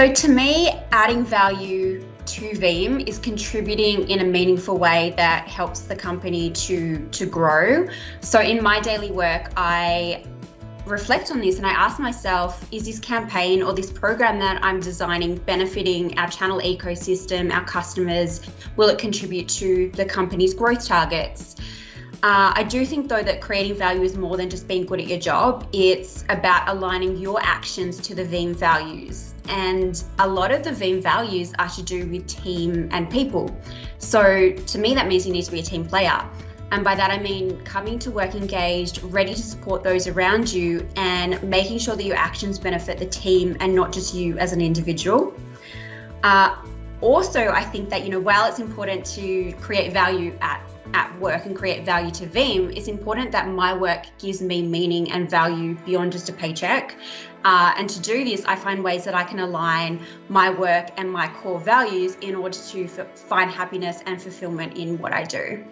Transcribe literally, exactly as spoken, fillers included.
So to me, adding value to Veeam is contributing in a meaningful way that helps the company to, to grow. So in my daily work, I reflect on this and I ask myself, is this campaign or this program that I'm designing benefiting our channel ecosystem, our customers? Will it contribute to the company's growth targets? Uh, I do think though that creating value is more than just being good at your job. It's about aligning your actions to the Veeam values. And a lot of the Veeam values are to do with team and people. So to me, that means you need to be a team player. And by that I mean coming to work engaged, ready to support those around you and making sure that your actions benefit the team and not just you as an individual. Uh, also, I think that, you know, while it's important to create value at at work and create value to Veeam, it's important that my work gives me meaning and value beyond just a paycheck. Uh, and to do this, I find ways that I can align my work and my core values in order to find happiness and fulfillment in what I do.